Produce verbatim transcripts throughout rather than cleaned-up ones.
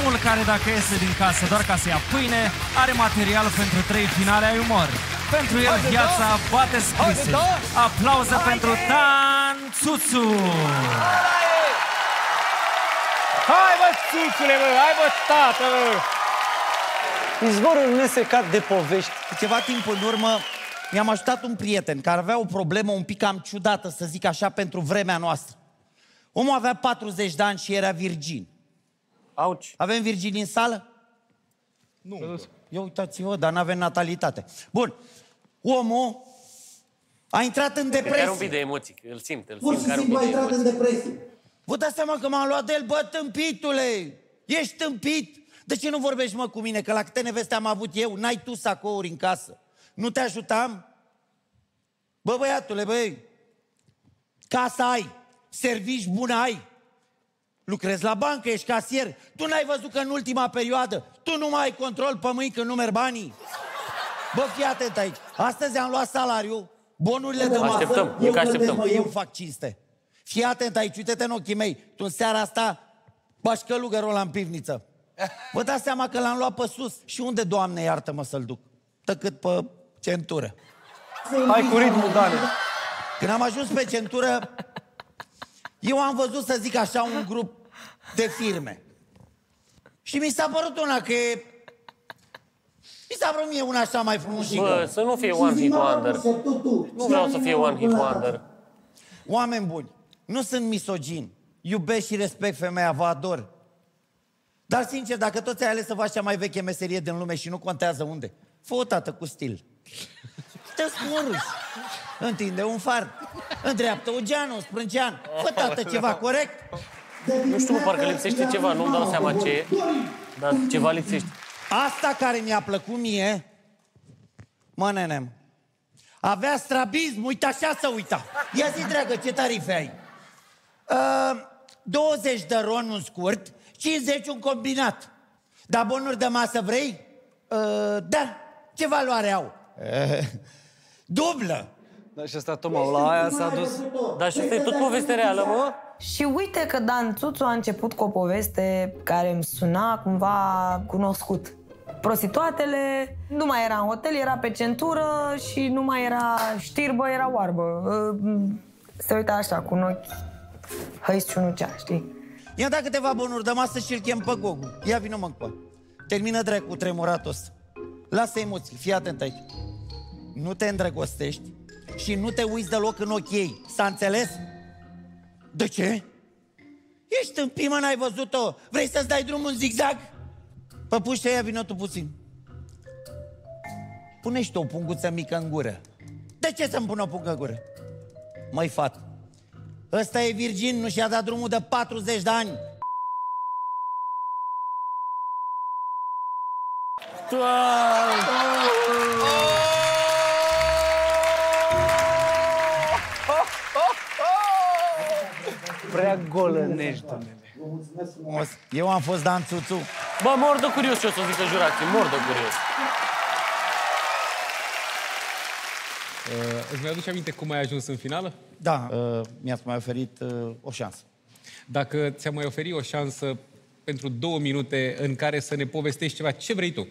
Cheloul, care dacă iese din casă doar ca să ia pâine, are material pentru trei finale ai umor. Pentru el viața bate scrise. Aplauză pentru Dan Țuțu! Hai bă, Țuțule, bă! Hai bă, tată, bă! Izvorul nesecat de povești. Ceva timp în urmă mi-am ajutat un prieten care avea o problemă un pic cam ciudată, să zic așa, pentru vremea noastră. Omul avea patruzeci de ani și era virgin. Auci. Avem virgini în sală? Nu. Eu uitați-vă, dar n-avem natalitate. Bun. Omul a intrat în depresie. Are un pic de emoții, îl simt. Îl simt, simt, simt a intrat în depresie. Vă dați seama că m-am luat de el? Bă, tâmpitule, ești tâmpit. De ce nu vorbești, mă, cu mine? Că la câte neveste am avut eu, n-ai tu sacouri în casă. Nu te ajutam? Bă, băiatule, băi, casa ai, servici bune ai. Lucrezi la bancă, ești casier. Tu n-ai văzut că în ultima perioadă tu nu mai ai control pe mâini când nu merg banii? Bă, fii atent aici. Astăzi am luat salariul, bonurile de masă. Așteptăm, eu, așteptăm. Mă, eu fac cinste. Fii atent aici, uite-te în ochii mei. Tu în seara asta bași călugărul ăla în pivniță. Vă dați seama că l-am luat pe sus. Și unde, Doamne, iartă-mă să-l duc? Decât pe centură. Hai cu ritmul, Dani. Când am ajuns pe centură, eu am văzut, să zic așa, un grup de firme. Și mi s-a părut una că e... Mi s-a părut mie una așa mai frumusică. Bă, să nu fie one hit wonder. Nu vreau să fie one hit wonder. Oameni buni, nu sunt misogin. Iubesc și respect femeia, vă ador. Dar, sincer, dacă toți ai ales să faci cea mai veche meserie din lume și nu contează unde, fă-o, tată, cu stil. Te-ți cu urâși. Întinde un far, îndreaptă ogeanul, sprâncean. Fă, tată, ceva corect. Nu știu, parcă lipsește ceva, nu-mi dau seama ce e, dar ceva lipsește. Asta care mi-a plăcut mie, mă, nenem, avea strabism, uite așa să uita. Ia zi, dragă, ce tarife ai? Uh, douăzeci de ron un scurt, cincizeci un combinat. Dar bonuri de masă vrei? Uh, da, ce valoare au? Uh, dublă. Dar și ăsta, Toma, la aia s-a dus... Dar și asta e tot poveste reală, mă? Și uite că Dan Țuțu a început cu o poveste care îmi suna cumva cunoscut. Prostituatele, nu mai era în hotel, era pe centură și nu mai era știrbă, era oarbă. Se uita așa, cu un ochi hăisciunucea, știi? I-am dat câteva bonuri de masă și îl chem pe Gogu. Ia vină, mă, încoa. Termină, dracu, cu tremuratul ăsta. Lasă emoții, fii atent aici. Nu te îndrăgostești și nu te uiți deloc în ochii ei. S-a înțeles? De ce? Ești tâmpit, mă, n-ai văzut-o? Vrei să-ți dai drumul în zigzag? Păpușa, ia vină tu puțin. Pune-și o punguță mică în gură. De ce să-mi pun o pungă în gură? Măi, fată, ăsta e virgin, nu și-a dat drumul de patruzeci de ani. Prea golănești, domnule. Eu am fost Dan Țuțu. Bă, mor de curios ce o să zică jurații, mor de curios. Uh, îți mai aduci aminte cum ai ajuns în finală? Da, uh, mi-ați mai oferit uh, o șansă. Dacă ți-am mai oferit o șansă pentru două minute în care să ne povestești ceva, ce vrei tu,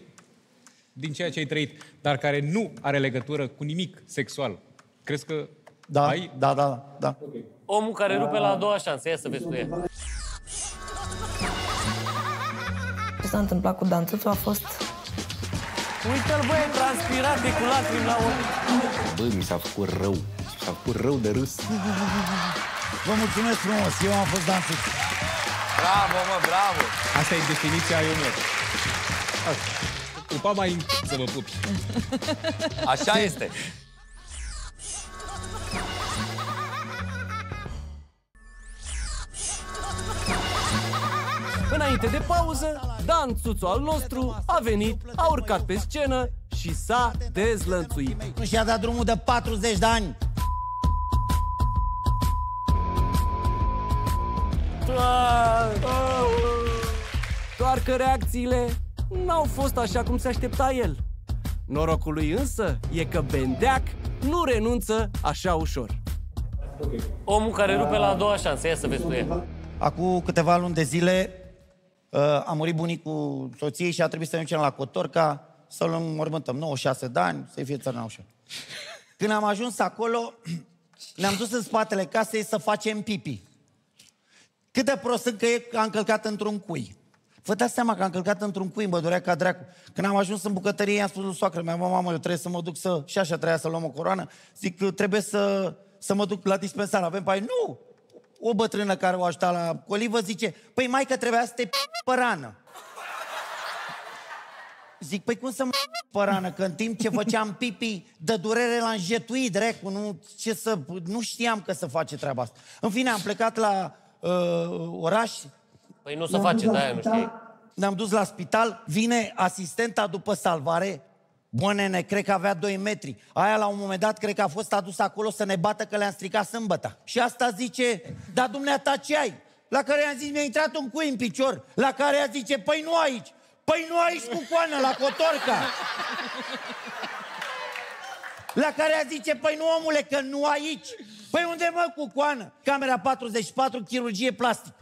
din ceea ce ai trăit, dar care nu are legătură cu nimic sexual, crezi că da, ai? Da, da, da. Okay. Omul care rupe la a doua șansă, ia să vezi cu el. Ce s-a întâmplat cu Dan Țuțu a fost... Uite-l, băie, transpirat de cu lacrimi la ochi. Bă, mi s-a făcut rău. Mi s-a făcut rău de râs. Vă mulțumesc frumos, eu am fost Dan Țuțu. Bravo, mă, bravo! Asta e definiția umor. Pupa mai să vă pupi. Așa este. Înainte de pauză, Dan Țuțu al nostru a venit, a urcat pe scenă și s-a dezlănțuit. Nu și-a dat drumul de patruzeci de ani. Doar că reacțiile n-au fost așa cum se aștepta el. Norocul lui însă e că Bendeac nu renunță așa ușor. Omul care rupe la a doua șansă, ia să vezi tu el. Acum câteva luni de zile A murit bunicul soției și a trebuit să ne ducem la Cotorca să-l înmormântăm. nouăzeci și șase de ani, să-i fie țărnau. Când am ajuns acolo, ne-am dus în spatele casei să facem pipi. Cât de prost sunt că e, am călcat într-un cui. Vă dați seama că am călcat într-un cui, mă durea ca dracu. Când am ajuns în bucătărie, i-am spus lui soacră mea, mamă, eu trebuie să mă duc să... Și așa trebuia să luăm o coroană. Zic, trebuie să, să mă duc la dispensar. Avem pe aici. Nu! O bătrână care o ajuta la colivă zice, păi maică, trebuia să te p*** pe rană. Zic, păi cum să mă p*** pe rană? Că în timp ce făceam pipi, de durere l-am jetuit, dracu. Nu, ce să, nu știam că să face treaba asta. În fine, am plecat la uh, oraș. Păi nu se face, de-aia nu știi. Ne-am dus la spital, vine asistenta după salvare. Bă, nene, cred că avea doi metri. Aia, la un moment dat, cred că a fost adus acolo să ne bată că le-am stricat sâmbăta. Și asta zice, da, dumneata, ce ai? La care i-am zis, mi-a intrat un cui în picior. La care ea zice, păi nu aici. Păi nu aici cu coană, la Cotorca. La care ea zice, păi nu, omule, că nu aici. Păi unde, mă, cu coană? Camera patruzeci și patru, chirurgie plastică.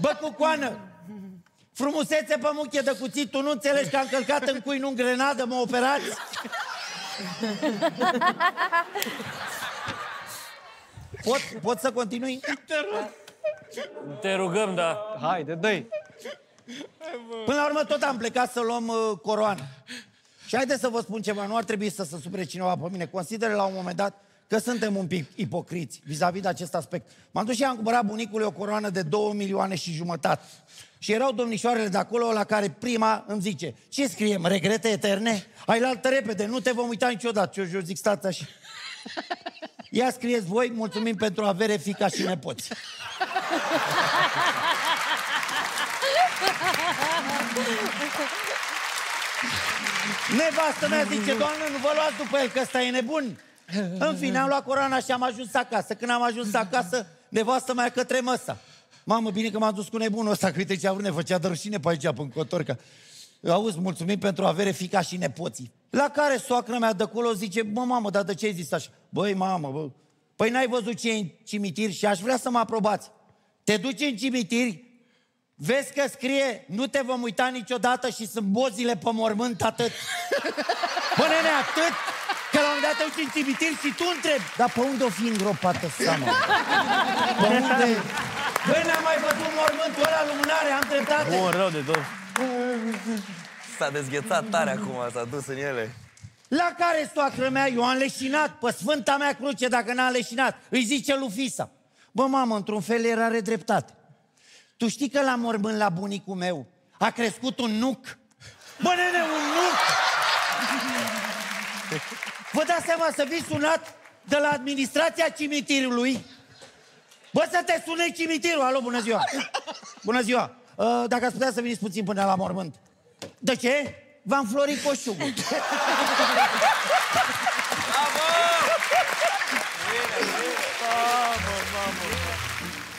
Bă, cu coană, frumusețe pe muche de cuțit, tu nu înțelegi că am călcat în cui, nu în grenadă, mă operați? Pot, pot să continui? Te rog. Te rugăm, da. Haide, dă-i. Până la urmă tot am plecat să luăm uh, coroană. Și haideți să vă spun ceva, nu ar trebui să se supere cineva pe mine. Consideră la un moment dat că suntem un pic ipocriți vis-a-vis de acest aspect. M-am dus și am cumpărat bunicului o coroană de două milioane și jumătate. Și erau domnișoarele de acolo la care prima îmi zice, ce scriem, regrete eterne? Hai la altă repede, nu te vom uita niciodată. Și eu, eu zic, stați așa. Ia scrieți voi, mulțumim pentru avere, fica și nepoți. Nevastă mea zice, doamnă, nu vă luați după el, că ăsta e nebun. În fine, am luat coroana și am ajuns acasă. Când am ajuns acasă, nevastă mea către măsa. Mamă, bine că m-am dus cu nebunul ăsta, că uite ce a vrut, ne făcea de rușine pe aici, până Cotorca. Auzi, mulțumim pentru avere, fica și nepoții. La care soacră mea de acolo zice, mă, mamă, dar de ce ai zis așa? Băi, mamă, bă, păi n-ai văzut ce e în cimitir și aș vrea să mă aprobați. Te duci în cimitir, vezi că scrie, nu te vom uita niciodată și sunt bozile pe mormânt, atât. Bă, nene, atât? Că la un moment dat te uiți în cimitir și tu întrebi, dar pe unde o fi îngropată sa, mă? Pe unde... Băi, n-am mai văzut mormântul ăla, lumânare, am dreptate. Bun, rău de tot. S-a dezghețat tare acum, s-a dus în ele. La care soacră mea, eu am leșinat pe Sfânta mea Cruce, dacă n-am leșinat. Îi zice lui Fisa. Bă, mamă, într-un fel era redreptate. Tu știi că la mormânt la bunicul meu a crescut un nuc? Bă, nene, un nuc! Vă dați seama să fii sunat de la administrația cimitirului? Bă, să te sune cimitirul! Alo, bună ziua! Bună ziua! Uh, dacă ați putea să veniți puțin până la mormânt. De ce? V-am florit coșugul.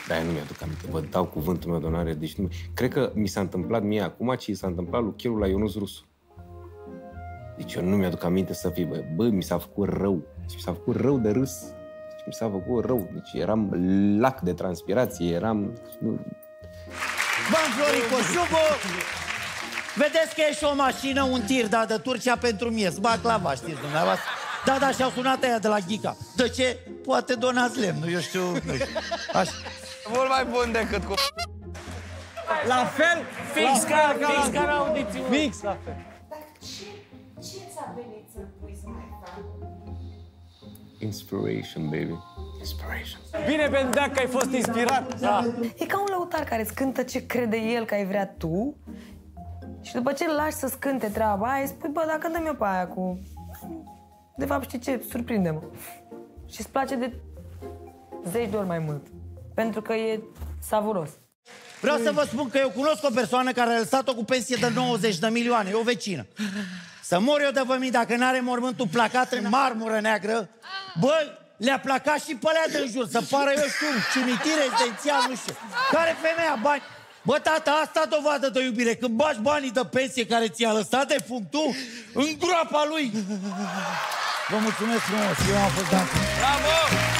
Da, nu mi-aduc aminte. Vă dau cuvântul meu de onoare. Deci nu... Cred că mi s-a întâmplat mie acum ce i s-a întâmplat lui Cheloo la Ionuș Rusu. Deci eu nu mi-aduc aminte să fii, bă, bă, mi s-a făcut rău. Deci mi s-a făcut rău de râs. Deci mi s-a făcut rău. Deci eram lac de transpirație, eram... V-am florit coșugul. Vedeți că e și o mașină, un tir, da, de Turcia pentru miez. Baclava, știți dumneavoastră. Da, da, și-au sunat aia de la Ghica. De ce? Poate donați lemn, eu știu... Nu știu. Așa. Mult mai bun decât cu... La fel, fix ca la audiție. Fix, la fel. Dar ce... ce ți-a venit să-l pui să mai fac? Inspiration, baby. Inspiration. Bine, Bendeac, că ai fost inspirat. Da. E ca un lăutar care îți cântă ce crede el că ai vrea tu și după ce îl lași să-ți cânte treaba aia, îi spui, bă, dar cântă-mi eu pe aia cu... De fapt, știi ce? Surprinde-mă. Și îți place de zeci de ori mai mult. Pentru că e savuros. Vreau să vă spun că eu cunosc o persoană care a lăsat-o cu pensie de nouăzeci de milioane. E o vecină. Să mor eu de vămii dacă n-are mormântul placat în marmură neagră. Bă, le-a placat și pe alea de-n jur. Să pară, eu știu, cimitir rezidențial, nu știu. Care femeia bani? Bă, tata, asta dovadă de iubire. Când bagi banii de pensie care ți-a lăsat de functul în groapa lui. Vă mulțumesc frumos, eu am fost dat. Bravo!